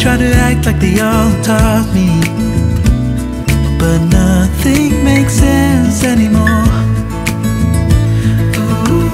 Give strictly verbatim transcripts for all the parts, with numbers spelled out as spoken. try to act like they all taught me, but nothing makes sense anymore. Ooh.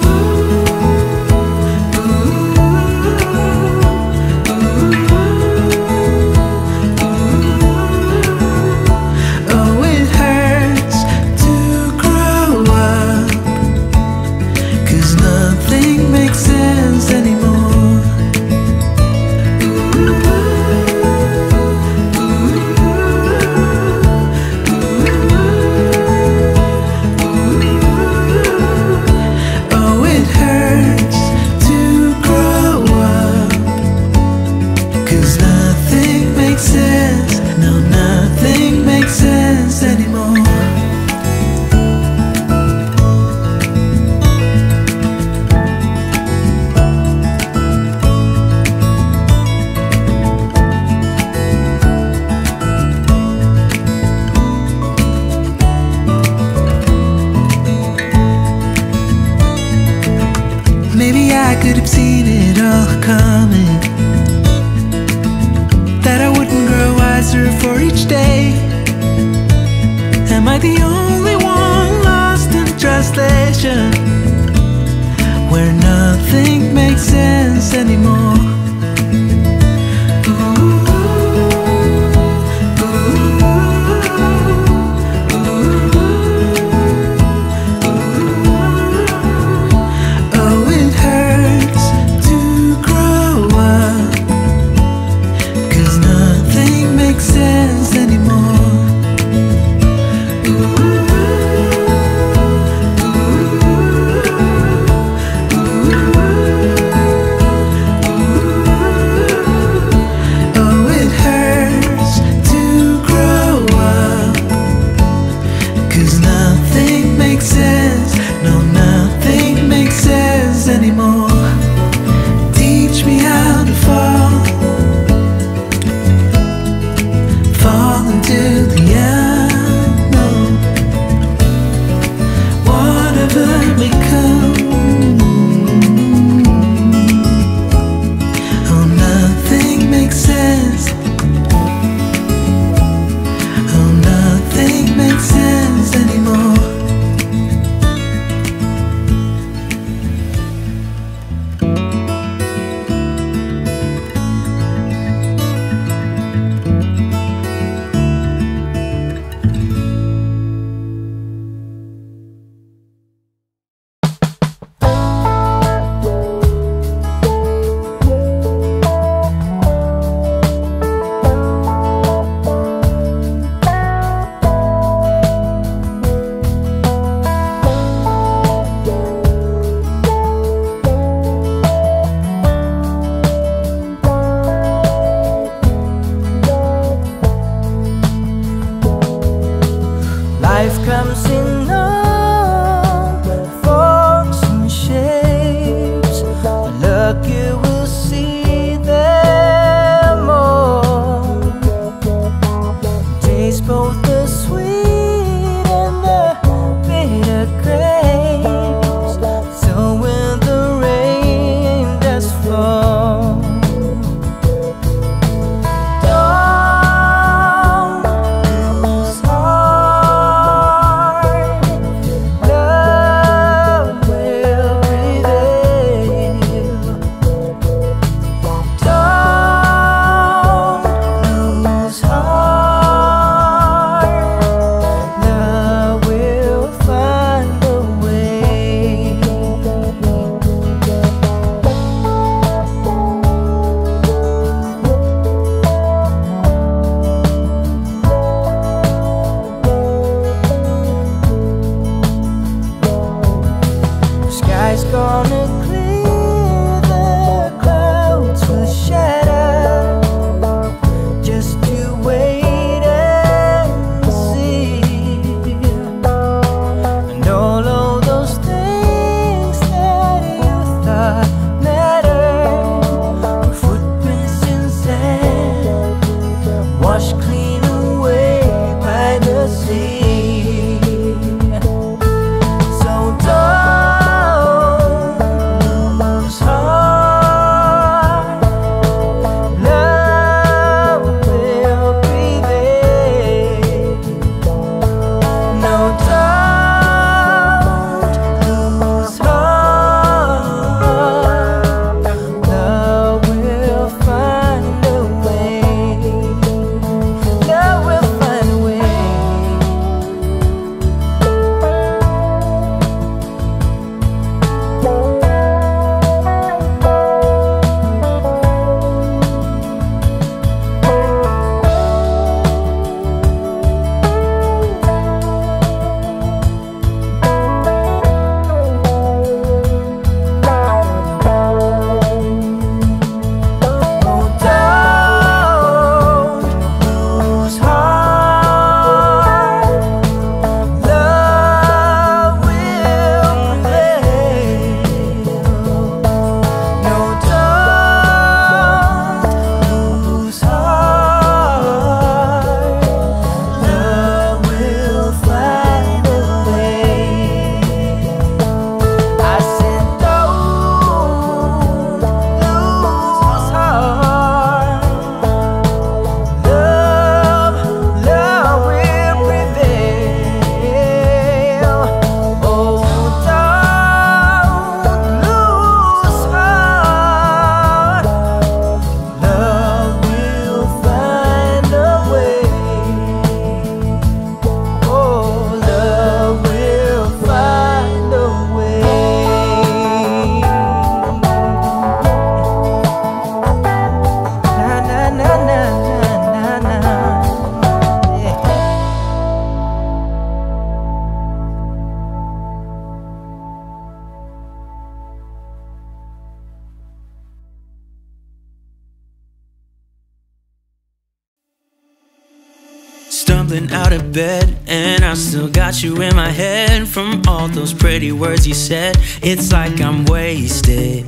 stumbling out of bed, and I still got you in my head from all those pretty words you said. It's like I'm wasted.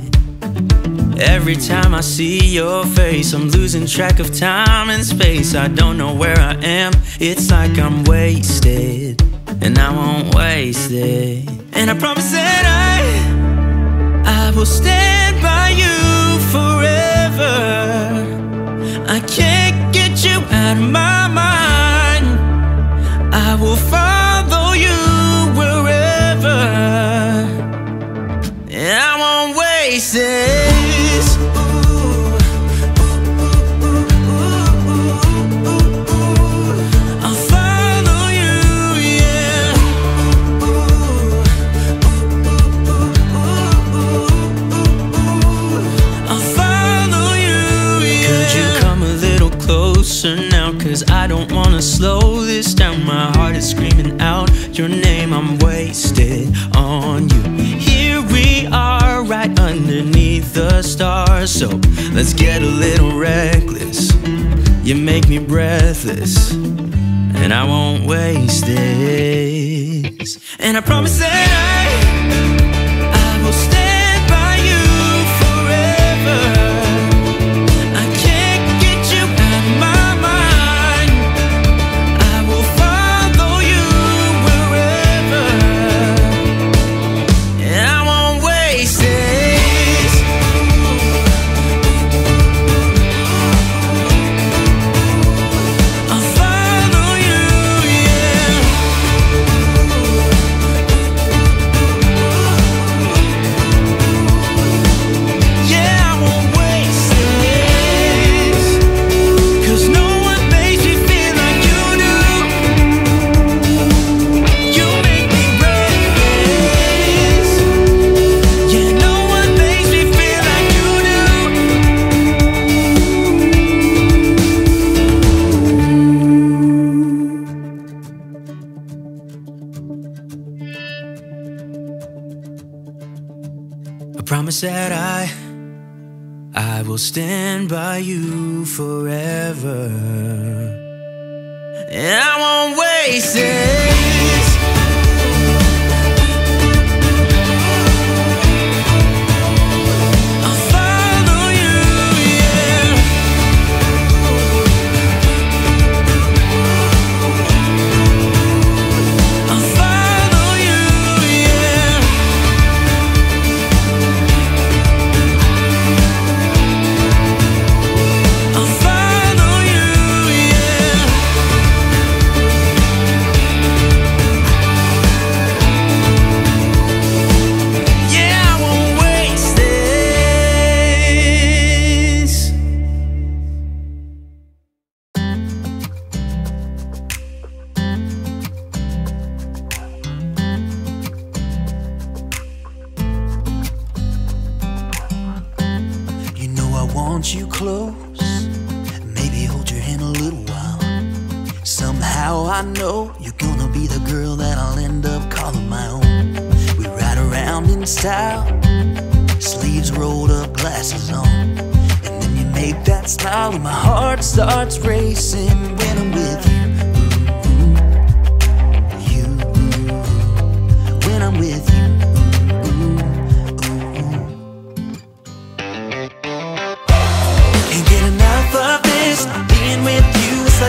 Every time I see your face, I'm losing track of time and space. I don't know where I am. It's like I'm wasted, and I won't waste it. And I promise that I, I will stand by you forever. I can't get you out of my mind. I will follow you wherever, and I won't waste it. Now, cause I don't wanna slow this down. My heart is screaming out your name. I'm wasted on you. Here we are, right underneath the stars. So let's get a little reckless. You make me breathless, and I won't waste this. And I promise that I, I will stay. That I, I will stand by you forever, and I won't waste it.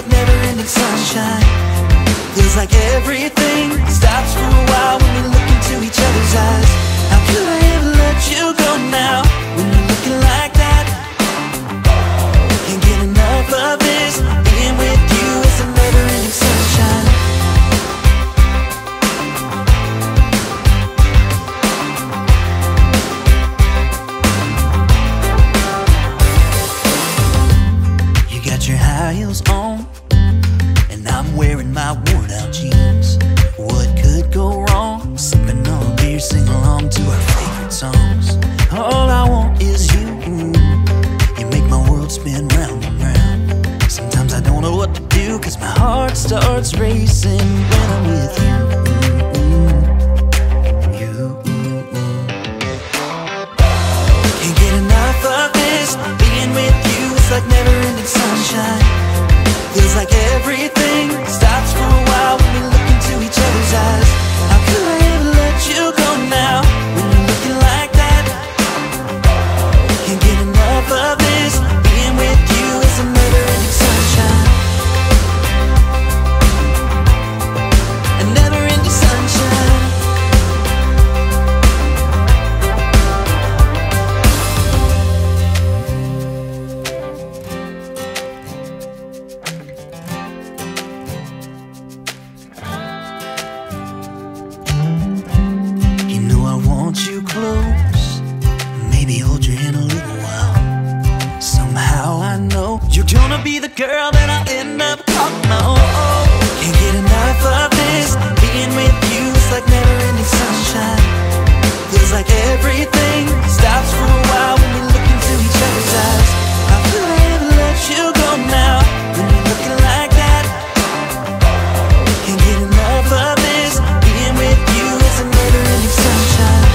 Never ending sunshine. Feels like everything stops. know you're gonna be the girl that I end up on my own. Can't get enough of this, being with you's like never ending sunshine. Feels like everything stops for a while when we look into each other's eyes. I feel I haven't let you go now when you're looking like that. Can't get enough of this, being with you is a never ending sunshine.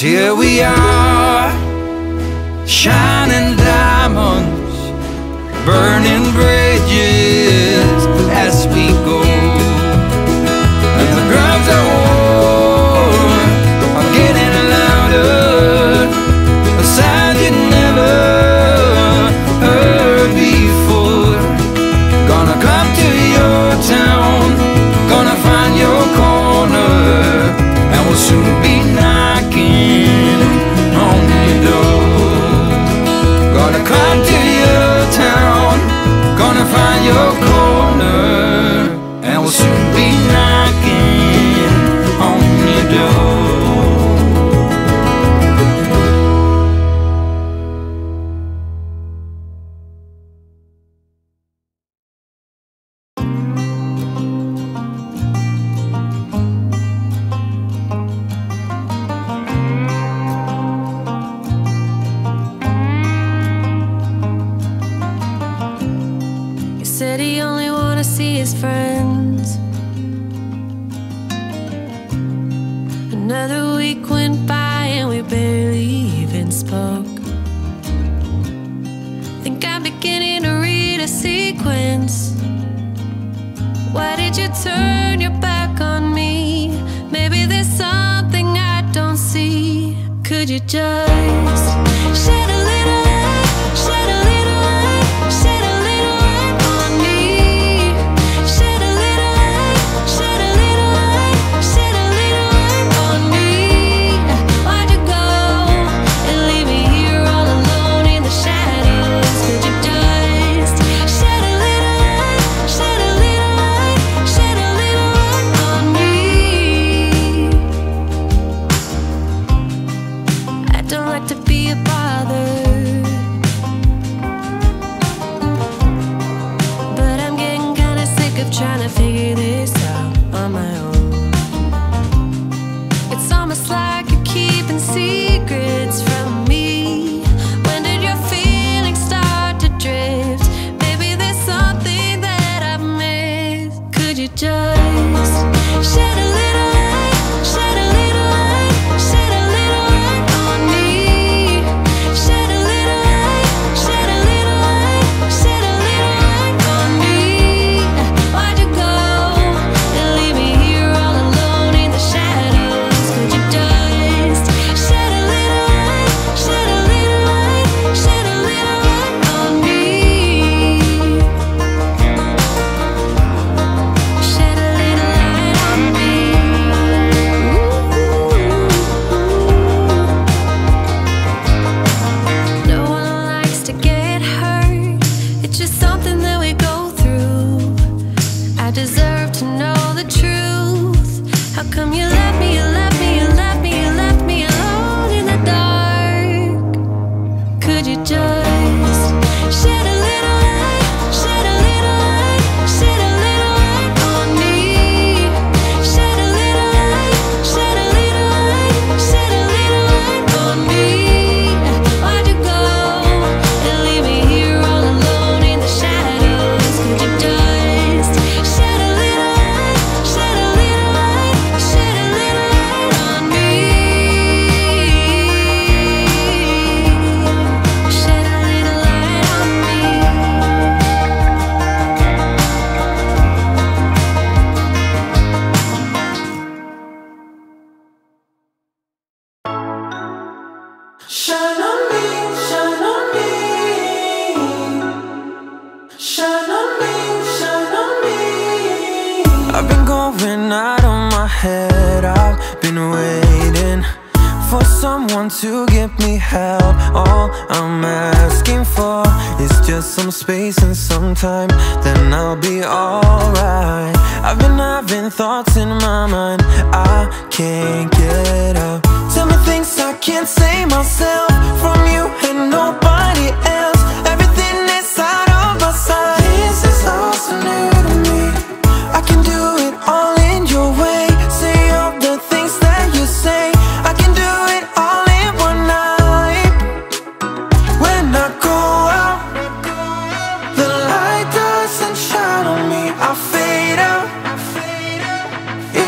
Here we are, shining diamonds, burning bridges as we go. And the drums are warm, are getting louder, a sound you never heard before. Gonna come to your town, gonna find your corner, and we'll soon be find your corner, and we'll soon be knocking on your door. Could you just could you just shed a little light, shed a little light, shed a little light on me. Shed a little light, shed a little light, shed a little light on me. Why'd you go and leave me here all alone in the shadows? Could you just shed a little light, shed a little light, shed a little light on me. Shed a little light on me. Shine on me, shine on me. Shine on me, shine on me. I've been going out of my head. I've been waiting for someone to give me help. All I'm asking for is just some space and some time, then I'll be alright. I've been having thoughts in my mind, I can't get out. Tell me things I can't say myself, from you and nobody else. Everything is out of my sight. This is all so new to me. I can do it all in your way. Say all the things that you say. I can do it all in one night. When I go out, the light doesn't shine on me. I fade out. It's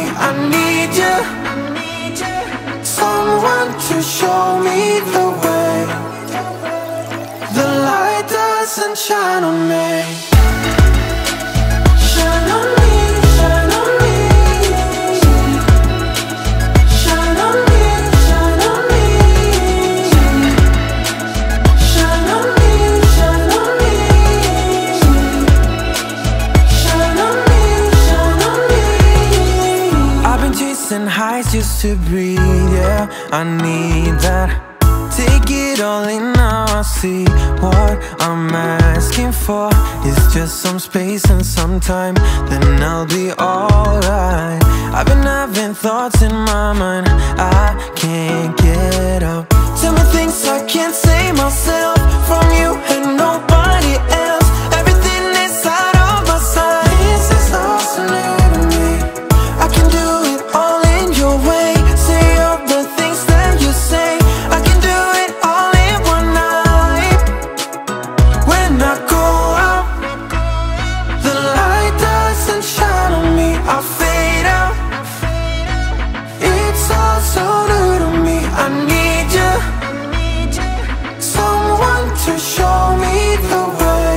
all so new to me. I need you, someone to show me the way. The light doesn't shine on me. Shine on me, shine on me. Shine on me, shine on me. Shine on me, shine on me. Shine on me, shine on me. I've been chasing highs just to breathe, yeah, I need that. Take it all in now, I see what I'm asking for. It's just some space and some time, then I'll be alright. I've been having thoughts in my mind, I can't get out. Tell me things I can't say myself, from you and nobody else. Everything is out of my sight. This is all so new to me. I can do it all in your way. Say all the things that you say. I can do it all in one night. When I go out, the light doesn't shine on me. I fade out. It's all so new to me. I need you, someone to show me the way.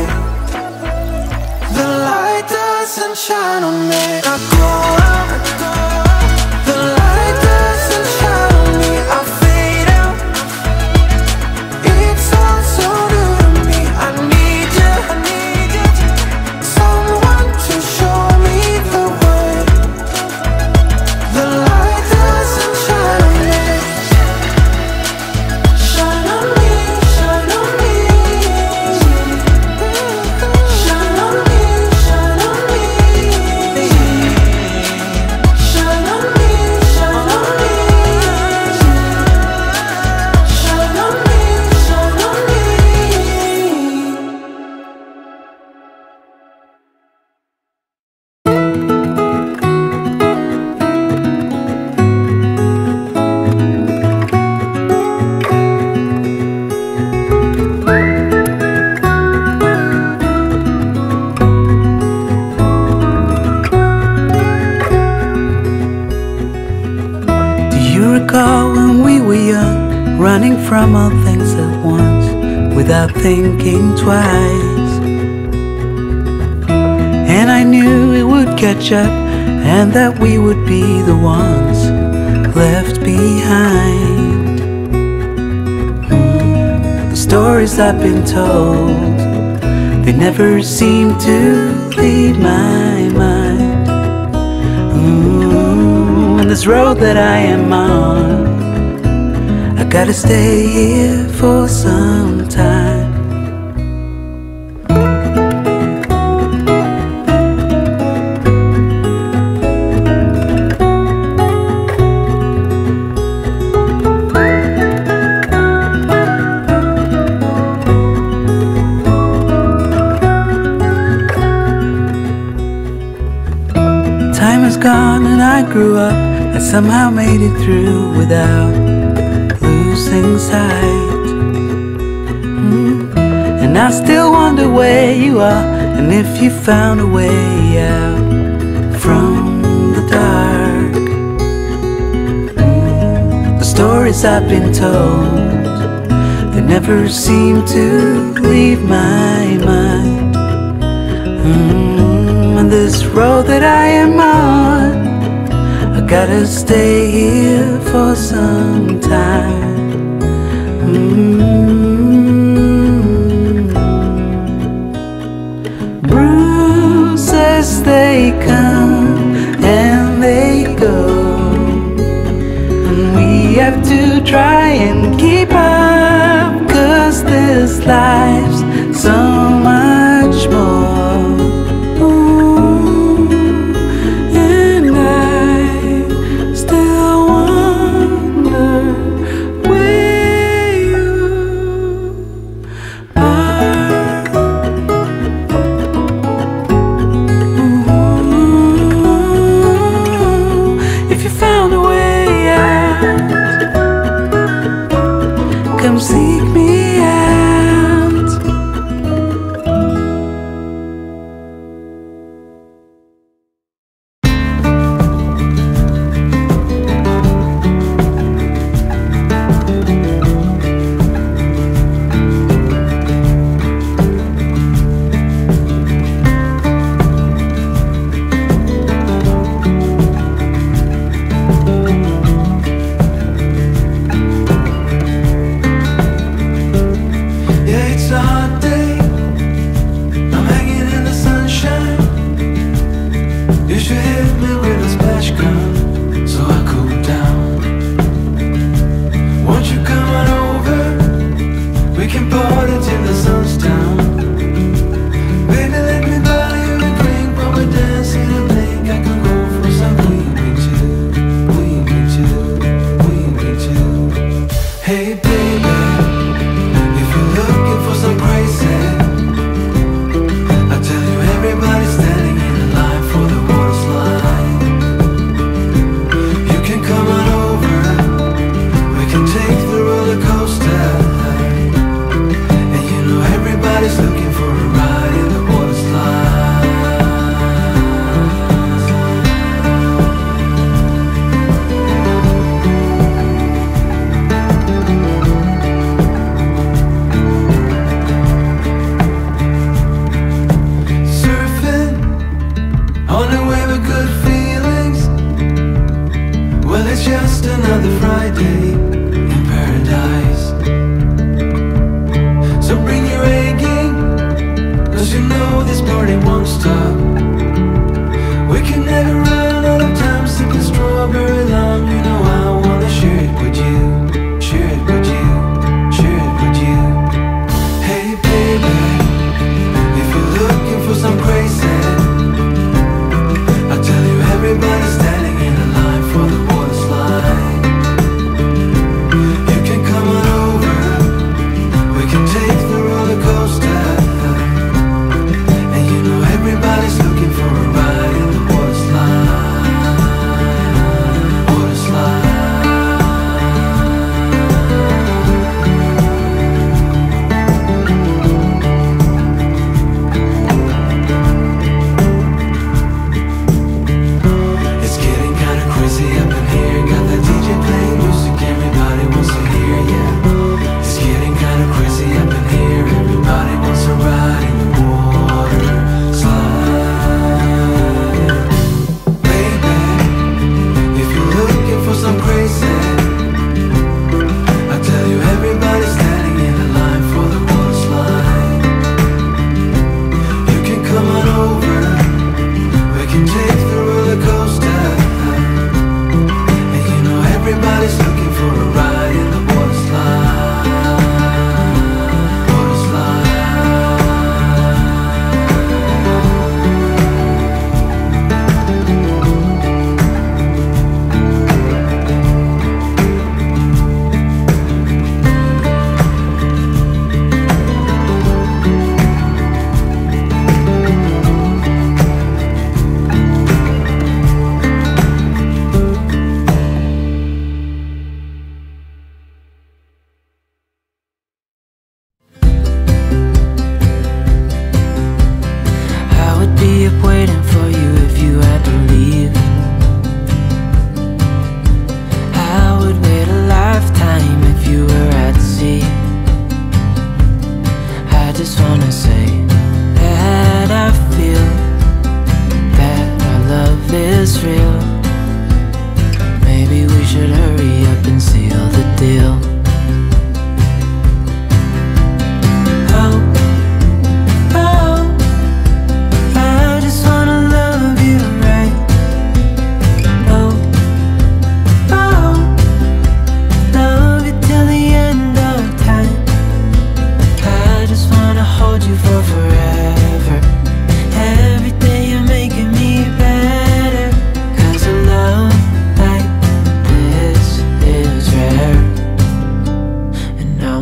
The light doesn't shine on me. I go out, the light doesn't shine on me. I fade out. It's all so new to me. I need you, I need you, someone to show me the way. The light doesn't shine on me. Shine on me, shine on me. Shine on me, shine on me. Shine on me, shine on me. Shine on me, shine on me. Do you recall when we were young, running from all things at once, without thinking twice? And I knew it would catch up, and that we would be the ones left behind. Mm, The stories I've been told, they never seem to leave my mind. Mm, And this road that I am on, I gotta stay here for some time. grew up and somehow made it through without losing sight. Mm. And I still wonder where you are and if you found a way out from the dark. Mm. The stories I've been told, they never seem to leave my mind. Mm. And this road that I am on, gotta stay here for some time. Mm-hmm. Bruises, they come and they go, and we have to try and keep up, 'cause this life's so much more.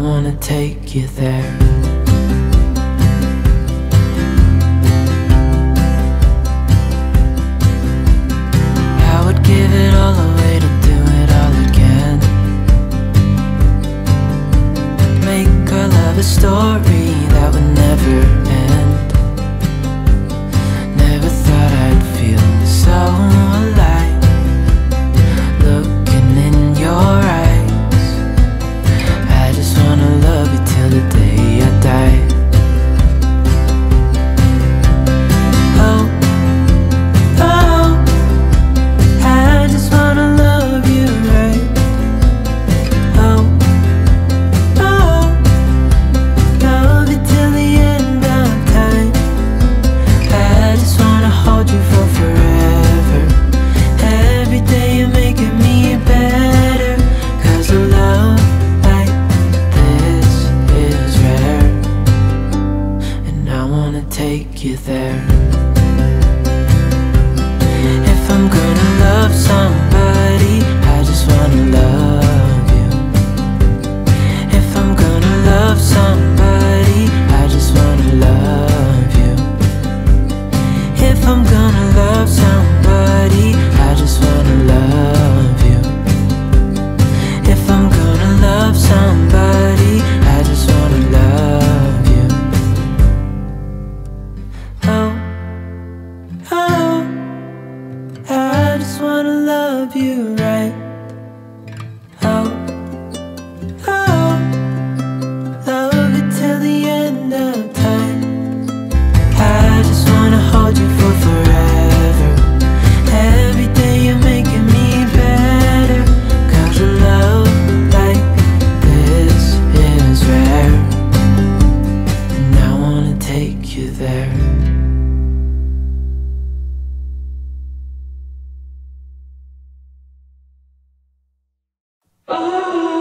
wanna take you there. I would give it all away to do it all again. Make our love a story that would never end. Never thought I'd feel so alive, looking in your eyes. I just wanna love you till the day I die. You there. If I'm gonna love somebody, I just wanna love you. If I'm gonna love somebody, I just wanna love you. If I'm gonna love somebody, I just wanna love you. If I'm gonna love somebody, I just wanna love you. You right. Oh, oh, love you till the end of time. I just wanna hold you for forever. Every day you're making me better, 'cause a love like this is rare, and I wanna take you there. Over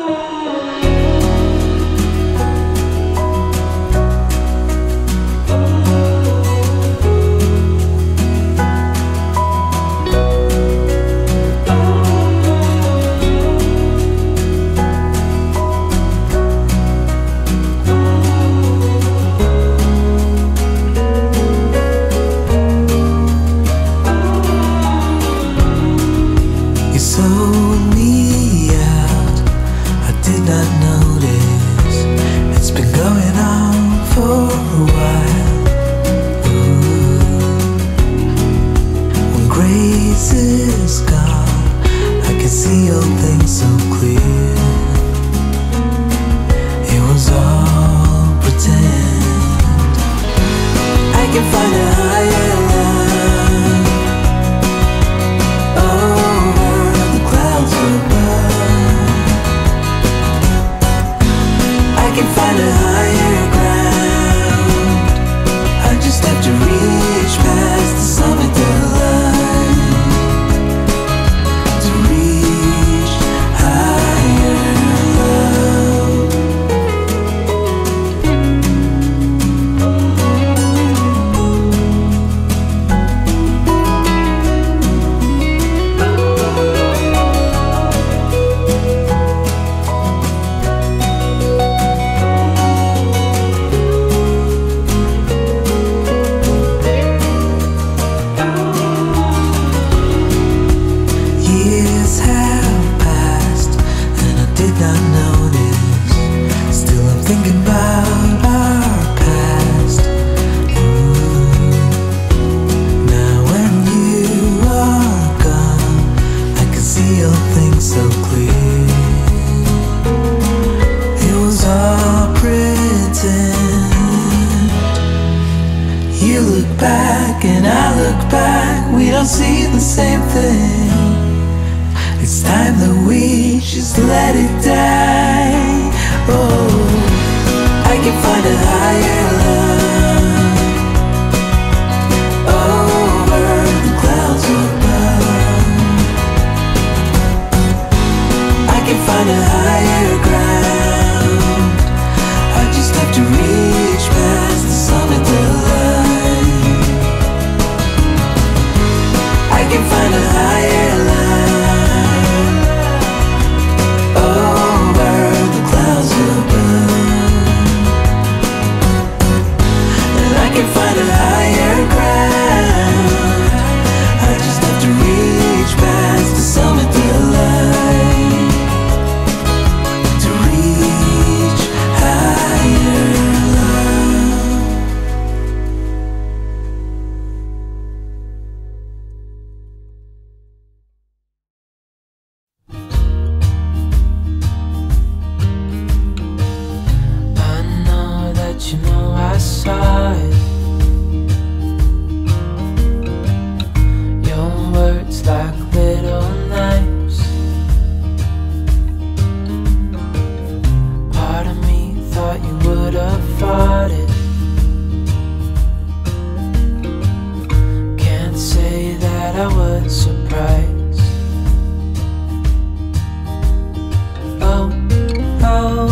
side. Your words like little knives. Part of me thought you would have fought it. Can't say that I was surprised. Oh, oh.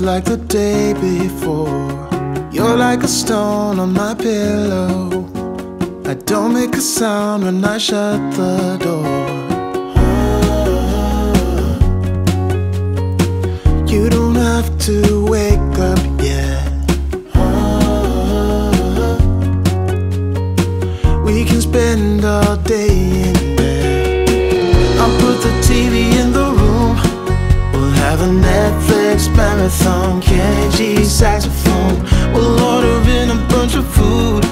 Like the day before, you're like a stone on my pillow. I don't make a sound when I shut the door. Oh, you don't have to wake up yet. Oh, we can spend all day in bed. I'll put the T V in the room. We'll have a Netflix marathon, Kenny G saxophone. We'll order in a bunch of food.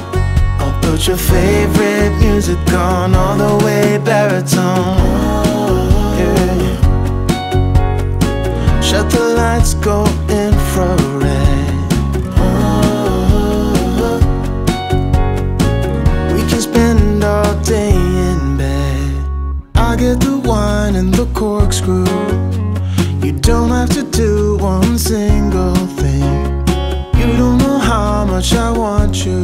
I'll put your favorite music on, all the way baritone. Yeah. Shut the lights, go infrared. Oh. We can spend all day in bed. I get the wine and the corkscrew. You don't have to do one single thing. You don't know how much I want you.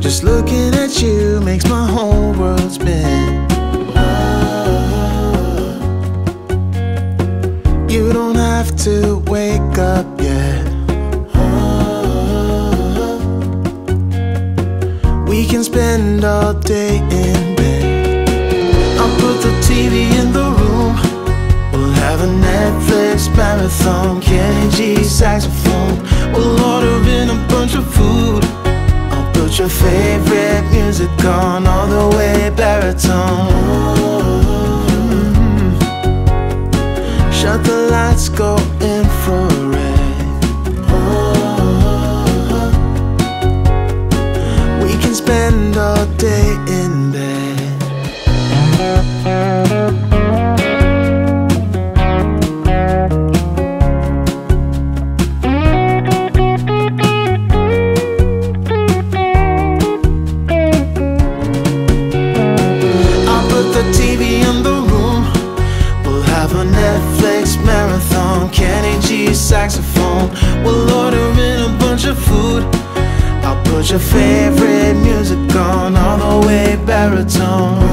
Just looking at you makes my whole world spin. Oh, you don't have to wake up yet. Oh, we can spend all day in bed. I'll put the T V in the room. We'll have a Netflix marathon, Kenny G saxophone. We'll order in a bunch of food. I'll Put your favorite music on, all the way baritone. Shut the lights, go infrared. We can spend all day in bed. Netflix marathon, Kenny G saxophone. We'll order in a bunch of food. I'll put your favorite music on, all the way baritone.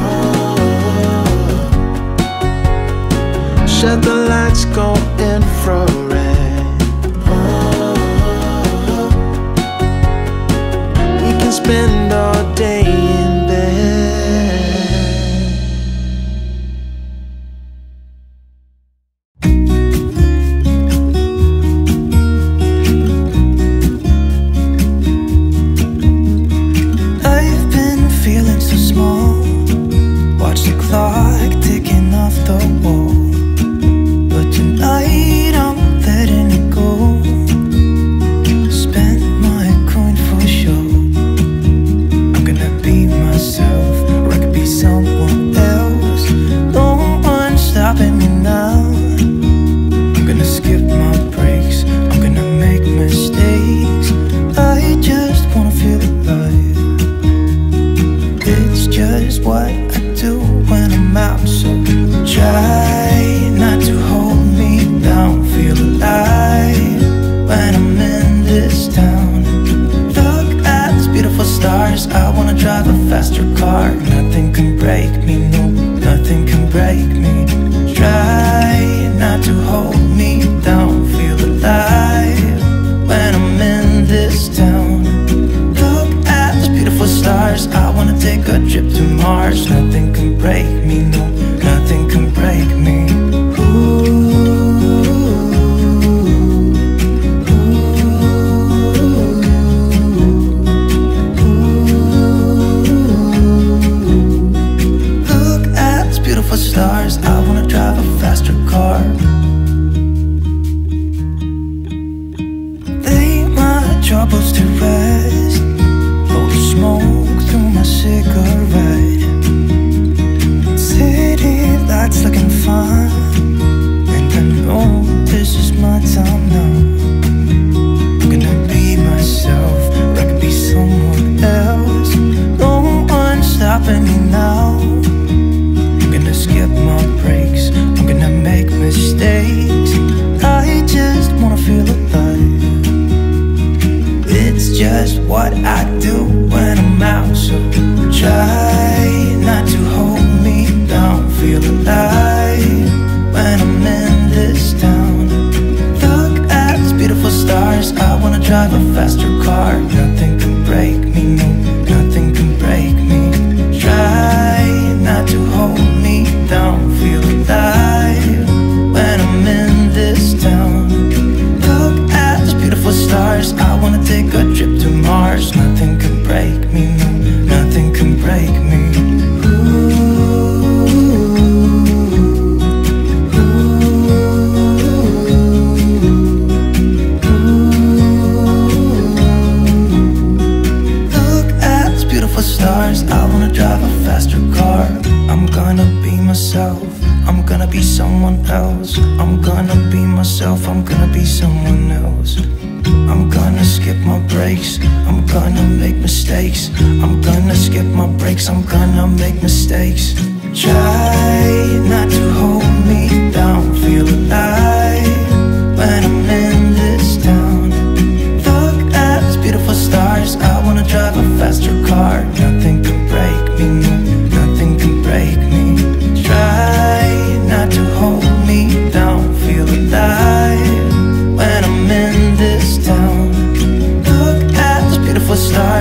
Shut the lights, go infrared. We can spend all day in bed.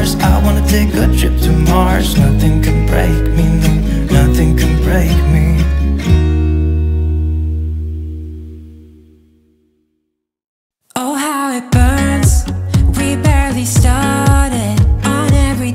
Started on every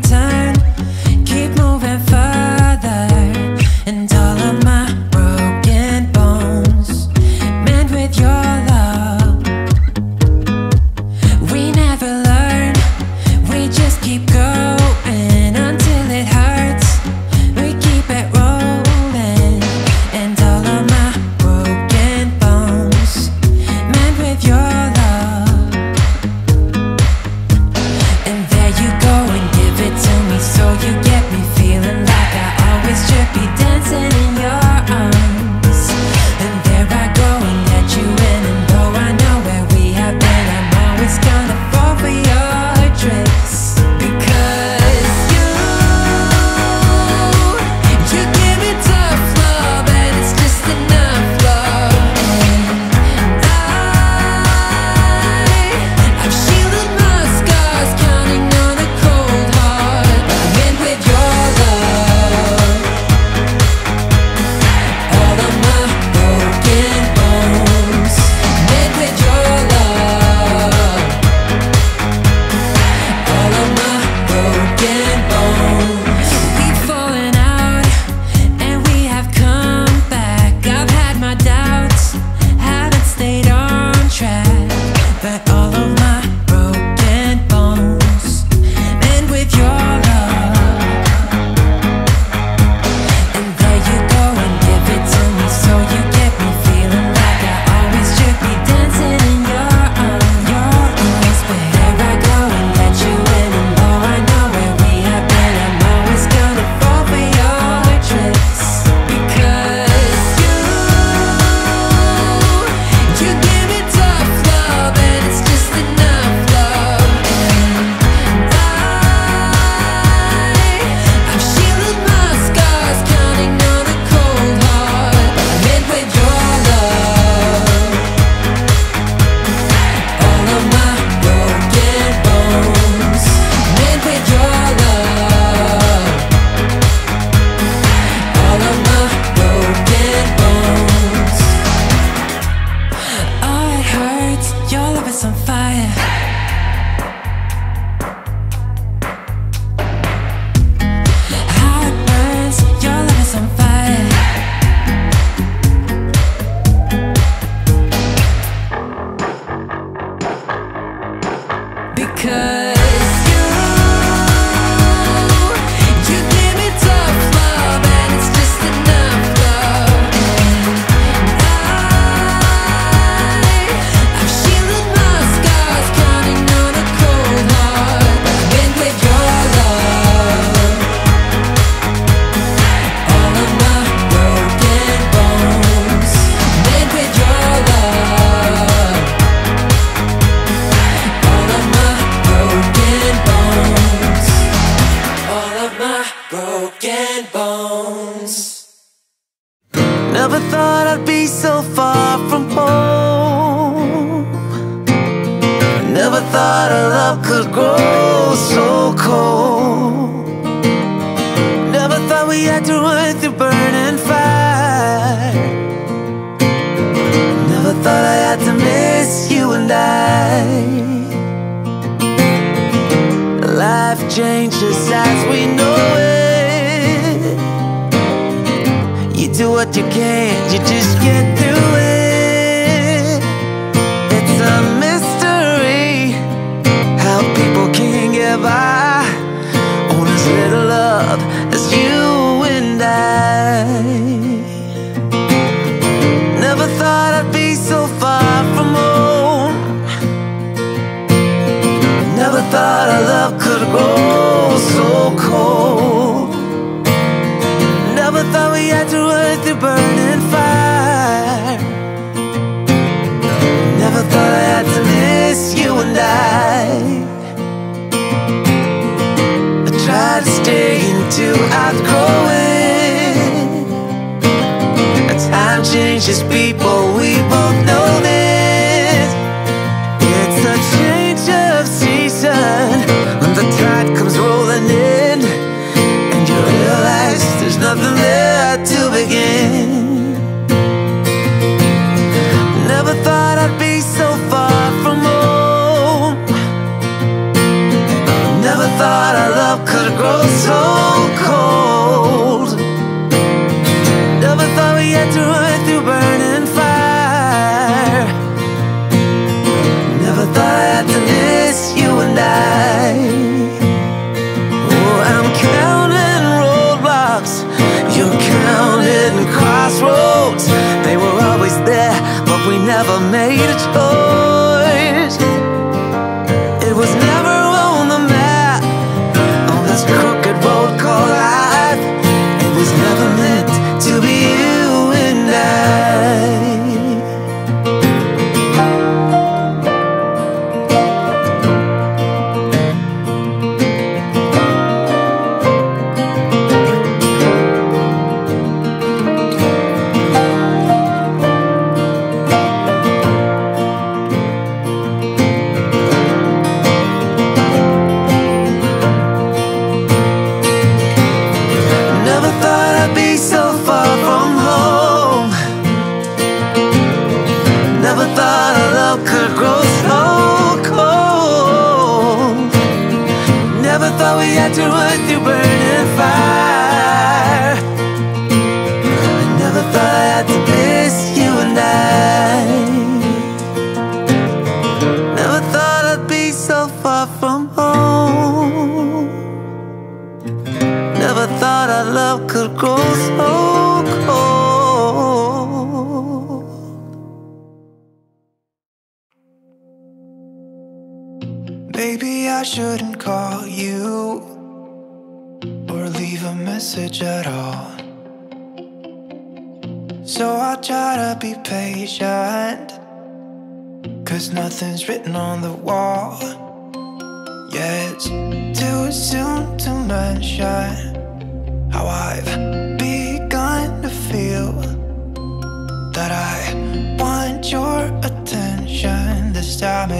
and bones. Never thought I'd be so far from home. Never thought a love could grow so cold. Never thought we had to run through burning fire. Never thought I had to miss you and I. Life changes as we know it. You do what you can, you just can't do it. It's a mystery how people can get by on as little love as you and I. Never thought I'd be so far from home. Never thought our love could grow so cold. Never thought we had to run through burning fire. Never thought I had to miss you and I. I tried to stay until I'd grow it. And time changes people, we both know this. Nothing left to begin. Never thought I'd be so far from home. Never thought our love could grow so cold. Never thought we had to run through burning fire. Never thought I had to miss you and I. Crossroads, they were always there, but we never made a choice. It was never on the map, on this crooked road called life. It was never meant to be you and I. Time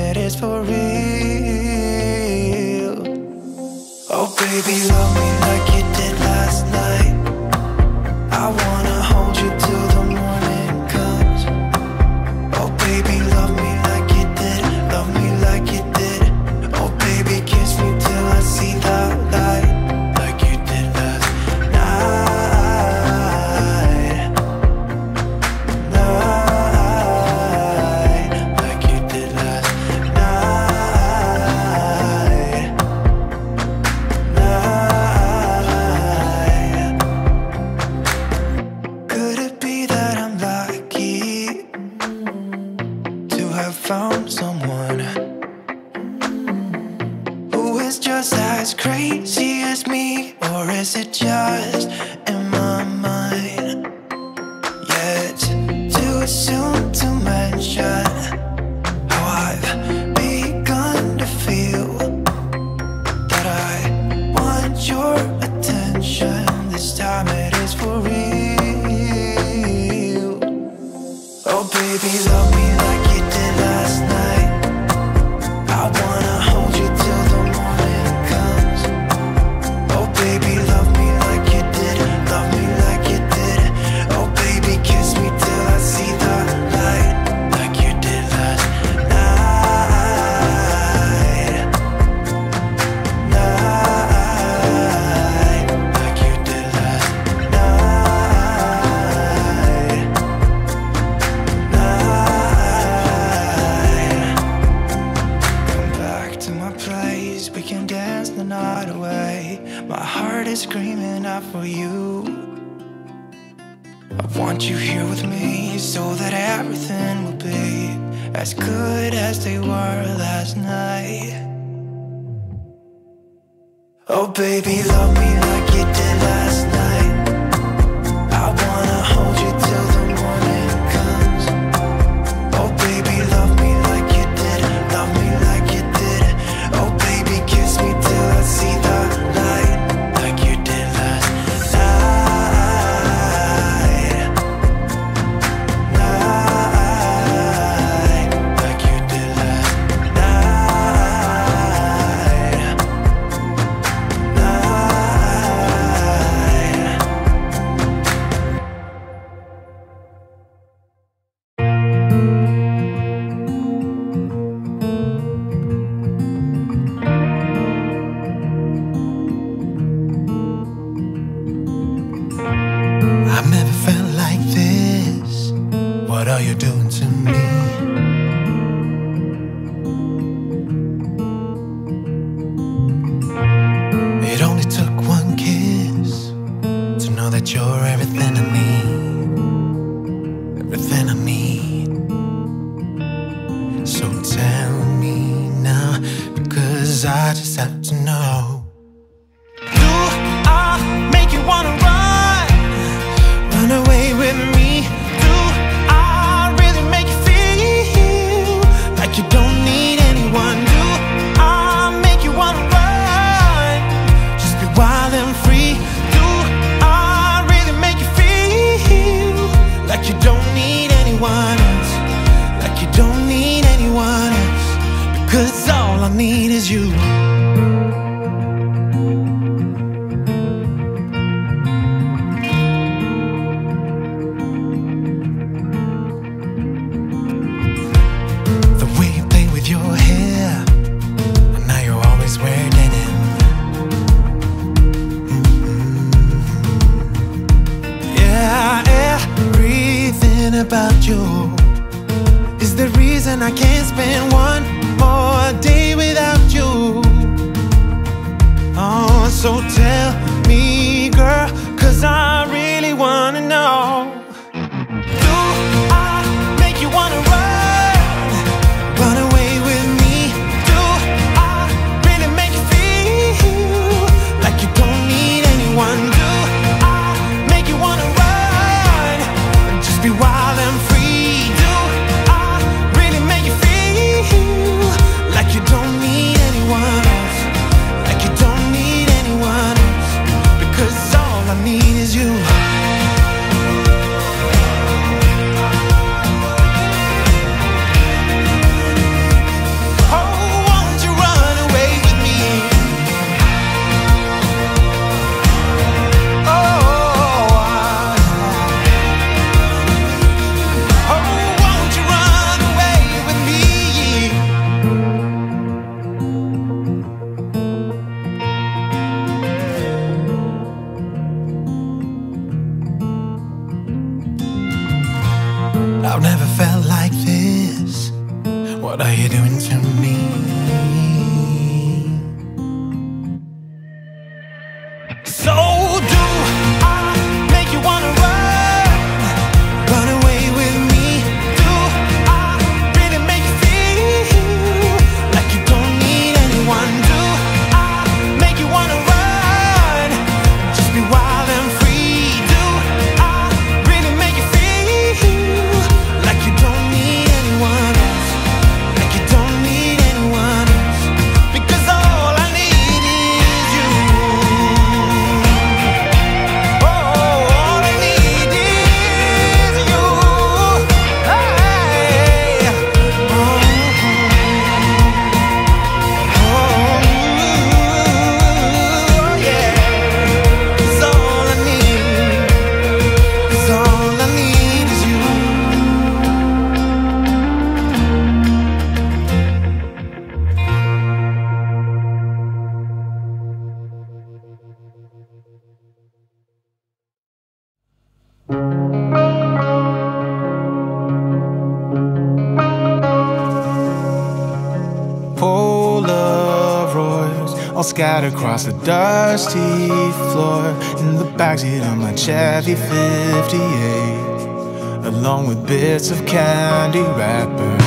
scattered across the dusty floor. In the backseat of my Chevy fifty-eight, along with bits of candy wrappers.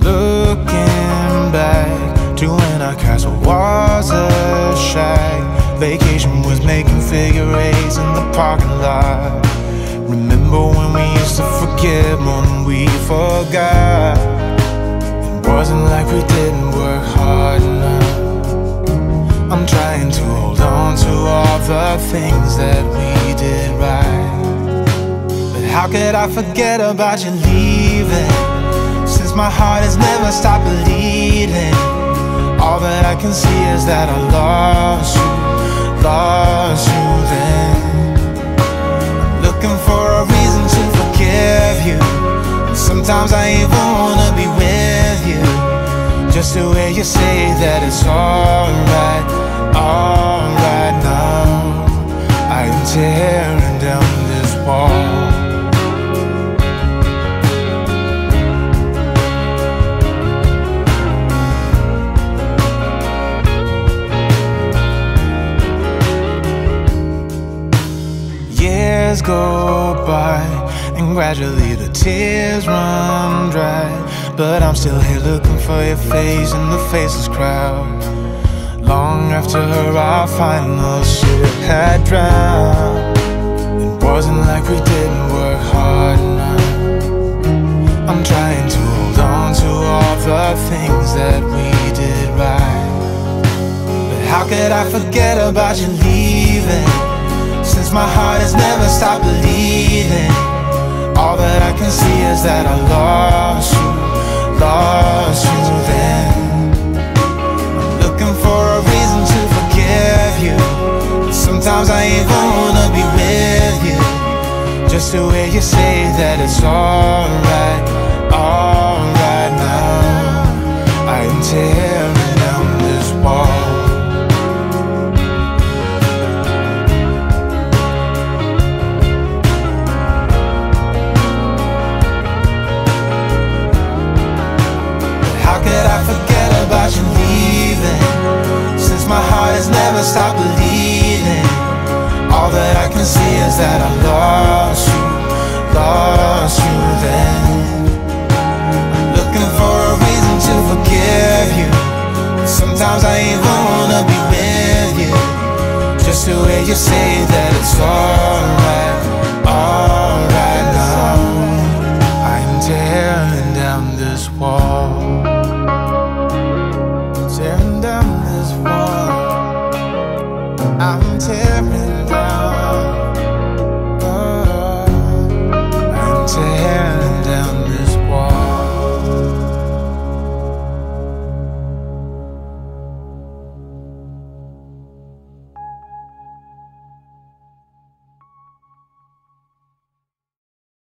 Looking back to when our castle was a shack. Vacation was making figure eights in the parking lot. Remember when we used to forgive more than we forgot. It wasn't like we didn't work hard enough. I'm trying to hold on to all the things that we did right, but how could I forget about you leaving? Since my heart has never stopped bleeding, all that I can see is that I lost you, lost you then. I'm looking for a reason to forgive you, and sometimes I even wanna be with you, just the way you say that it's alright. All right now, I am tearing down this wall. Years go by, and gradually the tears run dry. But I'm still here looking for your face in the faceless crowd. Long after our final ship had drowned, it wasn't like we didn't work hard enough. I'm trying to hold on to all the things that we did right, but how could I forget about you leaving? Since my heart has never stopped bleeding, all that I can see is that I lost you, lost you then. Sometimes I ain't wanna be with you, just the way you say that it's alright, alright now, I am tearing down this wall. But how could I forget about you leaving? Since my heart has never stopped believing, all that I can see is that I lost you, lost you then. I'm looking for a reason to forgive you, but sometimes I ain't wanna be with you, just the way you say that.